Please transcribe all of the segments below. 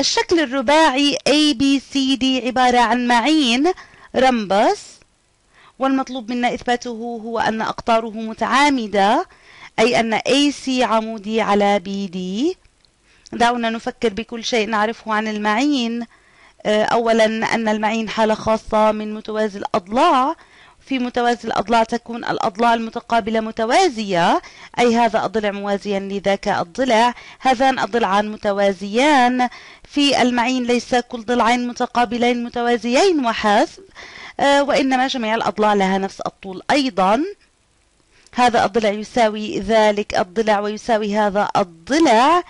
الشكل الرباعي ABCD عبارة عن معين رمبس، والمطلوب منا إثباته هو أن أقطاره متعامدة، أي أن AC عمودي على BD. دعونا نفكر بكل شيء نعرفه عن المعين. أولا، أن المعين حالة خاصة من متوازي الأضلاع. في متوازي الأضلاع تكون الأضلاع المتقابلة متوازية، أي هذا الضلع موازيا لذاك الضلع، هذان الضلعان متوازيان. في المعين ليس كل ضلعين متقابلين متوازيين وحسب، وإنما جميع الأضلاع لها نفس الطول أيضا. هذا الضلع يساوي ذلك الضلع ويساوي هذا الضلع،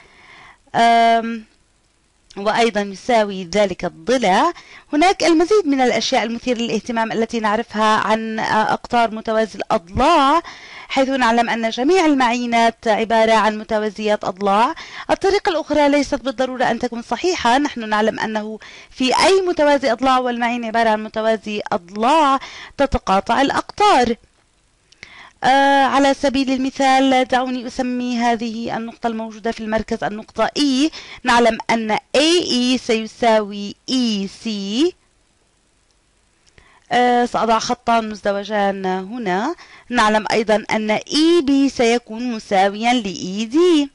وأيضا يساوي ذلك الضلع. هناك المزيد من الأشياء المثيرة للاهتمام التي نعرفها عن أقطار متوازي الأضلاع، حيث نعلم أن جميع المعينات عبارة عن متوازيات أضلاع. الطريقة الأخرى ليست بالضرورة أن تكون صحيحة، نحن نعلم أنه في أي متوازي أضلاع والمعين عبارة عن متوازي أضلاع تتقاطع الأقطار. على سبيل المثال دعوني أسمي هذه النقطة الموجودة في المركز النقطة E. نعلم أن AE سيساوي EC. سأضع خطان مزدوجان هنا. نعلم أيضا أن EB سيكون مساويا ل ED،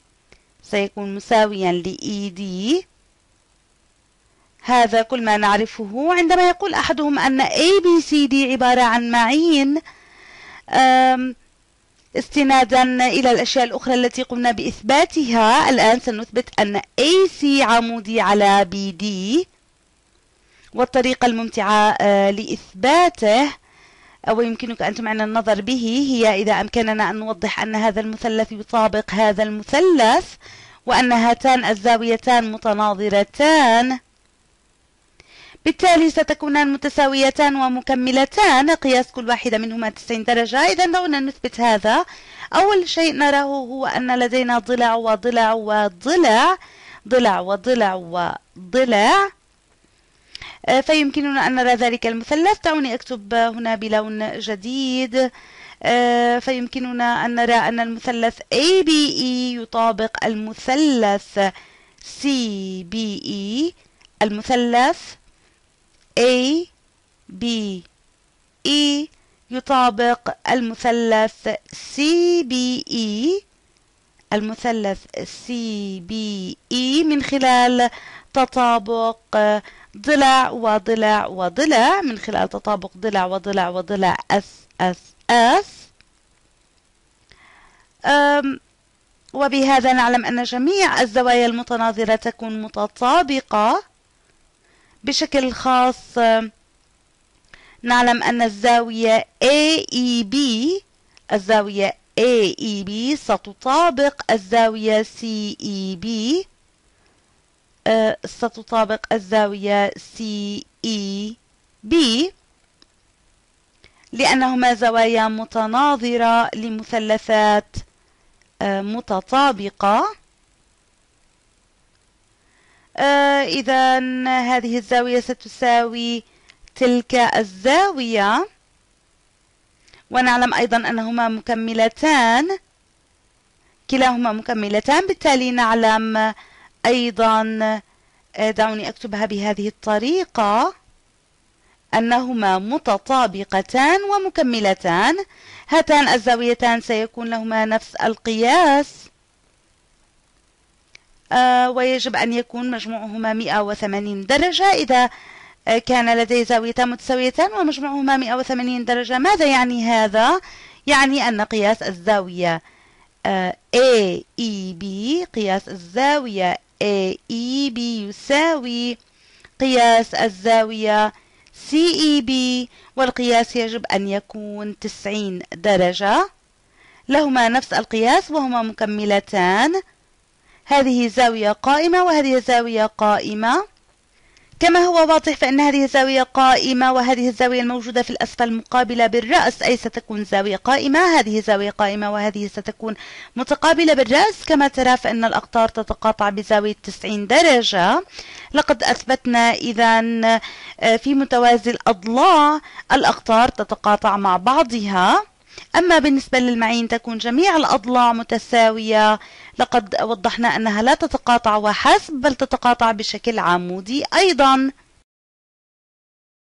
سيكون مساويا ل ED. هذا كل ما نعرفه. عندما يقول أحدهم أن ABCD عبارة عن معين، استنادا إلى الأشياء الأخرى التي قمنا بإثباتها، الآن سنثبت أن AC عمودي على BD. والطريقة الممتعة لإثباته، ويمكنك أن تمعنا النظر به، هي إذا أمكننا أن نوضح أن هذا المثلث يطابق هذا المثلث، وأن هاتان الزاويتان متناظرتان، بالتالي ستكونان متساويتان ومكملتان، قياس كل واحدة منهما 90 درجة. إذا دعونا نثبت هذا. أول شيء نراه هو أن لدينا ضلع وضلع وضلع، ضلع وضلع وضلع، فيمكننا أن نرى ذلك المثلث. دعوني أكتب هنا بلون جديد. فيمكننا أن نرى أن المثلث ABE يطابق المثلث CBE. المثلث A B E يطابق المثلث C B E. المثلث C B E من خلال تطابق ضلع وضلع وضلع، من خلال تطابق ضلع وضلع وضلع S S S. وبهذا نعلم أن جميع الزوايا المتناظرة تكون متطابقة. بشكل خاص نعلم أن الزاوية AEB، الزاوية AEB ستطابق الزاوية CEB، ستطابق الزاوية CEB، لأنهما زوايا متناظرة لمثلثات متطابقة. إذا هذه الزاوية ستساوي تلك الزاوية، ونعلم أيضا أنهما مكملتان، كلاهما مكملتان، بالتالي نعلم أيضا، دعوني أكتبها بهذه الطريقة، أنهما متطابقتان ومكملتان. هاتان الزاويتان سيكون لهما نفس القياس، ويجب أن يكون مجموعهما 180 درجة. إذا كان لدي زاويتان متساويتان ومجموعهما 180 درجة، ماذا يعني هذا؟ يعني أن قياس الزاوية AEB، قياس الزاوية AEB يساوي قياس الزاوية CEB، والقياس يجب أن يكون 90 درجة. لهما نفس القياس وهما مكملتان. هذه زاوية قائمة وهذه زاوية قائمة. كما هو واضح فإن هذه زاوية قائمة، وهذه الزاوية الموجودة في الأسفل مقابلة بالرأس، أي ستكون زاوية قائمة. هذه زاوية قائمة وهذه ستكون متقابلة بالرأس. كما ترى فإن الأقطار تتقاطع بزاوية 90 درجة. لقد أثبتنا إذن في متوازي الأضلاع الأقطار تتقاطع مع بعضها. أما بالنسبة للمعين تكون جميع الأضلاع متساوية لقد وضحنا أنها لا تتقاطع وحسب بل تتقاطع بشكل عمودي أيضا.